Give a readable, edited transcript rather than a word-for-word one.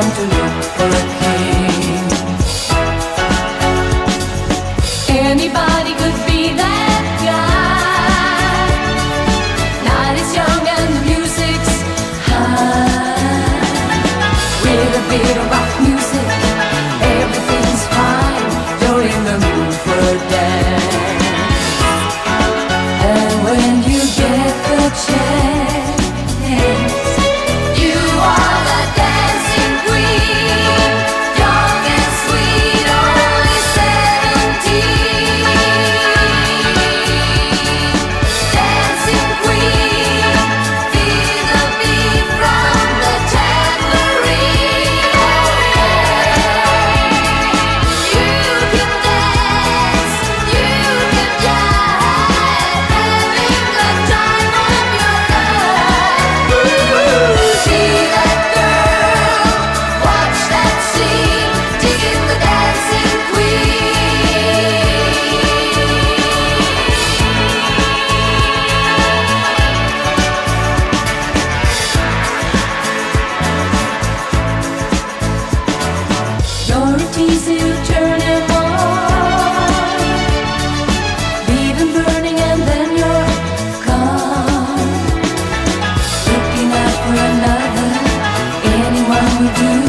time to look for a king. Anybody could be that guy. Night is young and the music's high. With a bit of rock music, everything's fine. You're in the mood for a dance. And when you get the chance, we do.